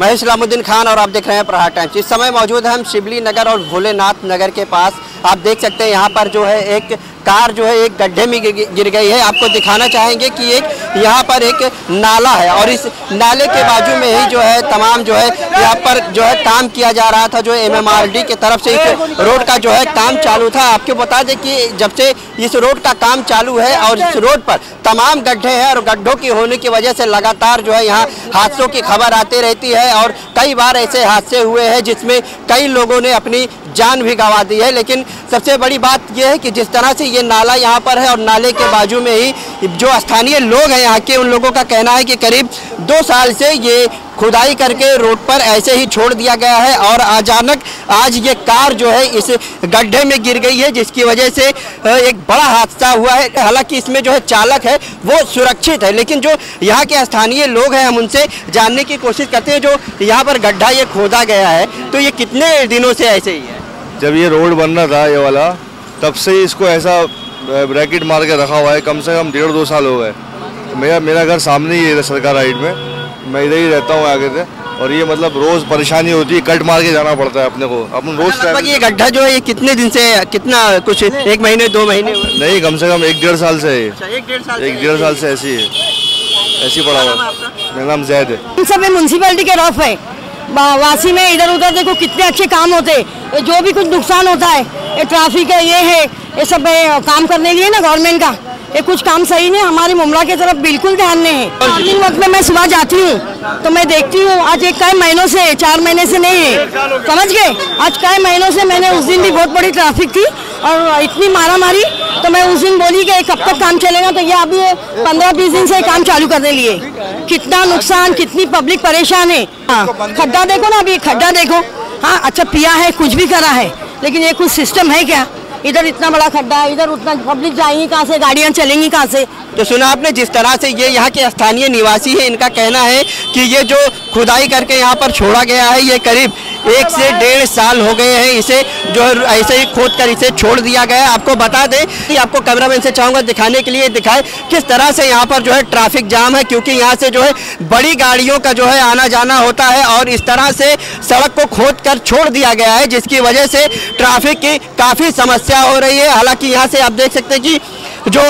मैं इस्लामुद्दीन खान और आप देख रहे हैं प्रहार टाइम्स। इस समय मौजूद हैं हम शिबली नगर और भोलेनाथ नगर के पास। आप देख सकते हैं यहाँ पर जो है एक कार जो है एक गड्ढे में गिर गई है। आपको दिखाना चाहेंगे कि एक यहाँ पर एक नाला है और इस नाले के बाजू में ही जो है तमाम जो है यहाँ पर जो है काम किया जा रहा था, जो एमएमआरडी के तरफ से इस रोड का जो है काम चालू था। आपको बता दें कि जब से इस रोड का काम चालू है और इस रोड पर तमाम गड्ढे हैं और गड्ढों की होने की वजह से लगातार जो है यहाँ हादसों की खबर आती रहती है और कई बार ऐसे हादसे हुए हैं जिसमें कई लोगों ने अपनी जान भी गंवा दी है। लेकिन सबसे बड़ी बात यह है कि जिस तरह से ये नाला यहाँ पर है और नाले के बाजू में ही जो स्थानीय लोग हैं यहाँ के, उन लोगों का कहना है कि करीब 2 साल से ये खुदाई करके रोड पर ऐसे ही छोड़ दिया गया है और अचानक आज ये कार जो है इस गड्ढे में गिर गई है जिसकी वजह से एक बड़ा हादसा हुआ है। हालांकि इसमें जो है चालक है वो सुरक्षित है, लेकिन जो यहाँ के स्थानीय लोग हैं हम उनसे जानने की कोशिश करते हैं। जो यहाँ पर गड्ढा ये खोदा गया है तो ये कितने दिनों से ऐसे ही है? जब ये रोड बन रहा था ये वाला, तब से ही इसको ऐसा ब्रैकेट मार के रखा हुआ है। कम से कम 1.5-2 साल हो गए। मेरा घर सामने ही है सरकार हाइट में, मैं इधर ही रहता हूँ आगे से, और ये मतलब रोज परेशानी होती है, कट मार के जाना पड़ता है अपने को। अपन रोज ये गड्ढा जो है ये कितने दिन से, कितना कुछ 1 महीने 2 महीने नहीं, कम से कम 1-1.5 साल से है। 1-1.5 साल से ऐसी है, ऐसी पड़ा हुआ। मेरा नाम जैद है। सब म्यूनसिपैलिटी के रफ है वासी में। इधर उधर देखो कितने अच्छे काम होते, जो भी कुछ नुकसान होता है, ट्रैफिक है, ये है, ये सब काम करने के लिए ना गवर्नमेंट का ये कुछ काम सही नहीं। हमारी मुमरा की तरफ बिल्कुल ध्यान नहीं है। मॉर्निंग वक्त में मैं सुबह जाती हूँ तो मैं देखती हूँ, आज एक कई महीनों से, 4 महीने से नहीं है, समझ गए, आज कई महीनों से। मैंने उस दिन भी बहुत बड़ी ट्रैफिक थी और इतनी मारा मारी, तो मैं उस दिन बोली कि कब तक काम चलेगा, तो ये अभी 15-20 दिन से काम चालू करने लिए। कितना नुकसान, कितनी पब्लिक परेशान है। हाँ, खड्डा देखो ना, अभी खड्डा देखो। हाँ अच्छा, पिया है, कुछ भी करा है, लेकिन ये कुछ सिस्टम है क्या? इधर इतना बड़ा खड्डा है, इधर उतना पब्लिक जाएंगी कहाँ से, गाड़ियाँ चलेंगी कहाँ से? तो सुना आपने जिस तरह से ये यहाँ के स्थानीय निवासी है, इनका कहना है कि ये जो खुदाई करके यहाँ पर छोड़ा गया है ये करीब 1 से 1.5 साल हो गए हैं। इसे जो ऐसे ही खोद कर इसे छोड़ दिया गया है। आपको बता दें कि आपको कैमरामैन से चाहूँगा दिखाने के लिए दिखाए किस तरह से यहाँ पर जो है ट्रैफिक जाम है, क्योंकि यहाँ से जो है बड़ी गाड़ियों का जो है आना जाना होता है और इस तरह से सड़क को खोद कर छोड़ दिया गया है जिसकी वजह से ट्रैफिक की काफ़ी समस्या हो रही है। हालाँकि यहाँ से आप देख सकते हैं कि जो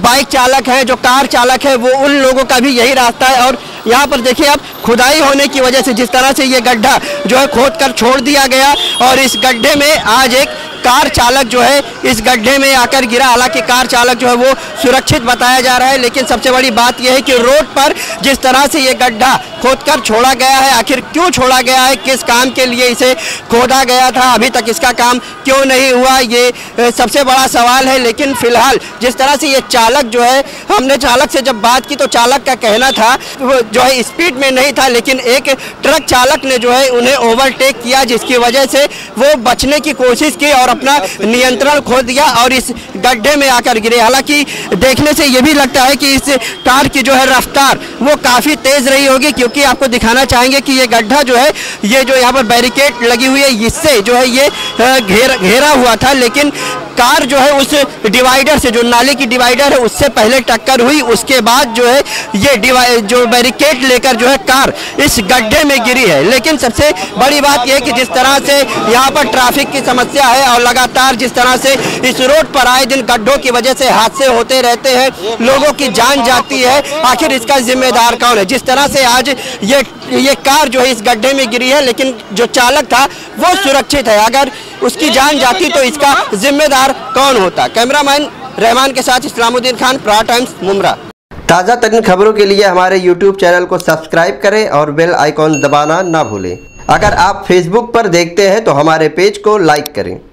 बाइक चालक है, जो कार चालक है, वो उन लोगों का भी यही रास्ता है। और यहाँ पर देखिए आप, खुदाई होने की वजह से जिस तरह से ये गड्ढा जो है खोद कर छोड़ दिया गया और इस गड्ढे में आज एक कार चालक जो है इस गड्ढे में आकर गिरा। हालांकि कार चालक जो है वो सुरक्षित बताया जा रहा है, लेकिन सबसे बड़ी बात यह है कि रोड पर जिस तरह से ये गड्ढा खोदकर छोड़ा गया है, आखिर क्यों छोड़ा गया है, किस काम के लिए इसे खोदा गया था, अभी तक इसका काम क्यों नहीं हुआ, ये सबसे बड़ा सवाल है। लेकिन फिलहाल जिस तरह से ये चालक जो है, हमने चालक से जब बात की तो चालक का कहना था जो है स्पीड में नहीं था, लेकिन एक ट्रक चालक ने जो है उन्हें ओवरटेक किया जिसकी वजह से वो बचने की कोशिश की और अपना नियंत्रण खो दिया और इस गड्ढे में आकर गिरे। हालांकि देखने से ये भी लगता है कि इस कार की जो है रफ्तार वो काफ़ी तेज़ रही होगी, क्योंकि आपको दिखाना चाहेंगे कि ये गड्ढा जो है, ये जो यहाँ पर बैरिकेड लगी हुई है इससे जो है ये घेरा हुआ था, लेकिन कार जो है उस डिवाइडर से, जो नाले की डिवाइडर है उससे पहले टक्कर हुई, उसके बाद जो है ये जो बैरिकेड लेकर जो है कार इस गड्ढे में गिरी है। लेकिन सबसे बड़ी बात यह कि जिस तरह से यहाँ पर ट्रैफिक की समस्या है और लगातार जिस तरह से इस रोड पर आए दिन गड्ढों की वजह से हादसे होते रहते हैं, लोगों की जान जाती है, आखिर इसका जिम्मेदार कौन है? जिस तरह से आज ये कार जो है इस गड्ढे में गिरी है, लेकिन जो चालक था वो सुरक्षित है। अगर उसकी जान जाती तो इसका जिम्मेदार कौन होता? कैमरामैन रहमान के साथ इस्लामुद्दीन खान, प्रहार टाइम्स, मुमरा। ताज़ा तरीन खबरों के लिए हमारे यूट्यूब चैनल को सब्सक्राइब करें और बेल आइकॉन दबाना ना भूलें। अगर आप फेसबुक पर देखते हैं तो हमारे पेज को लाइक करें।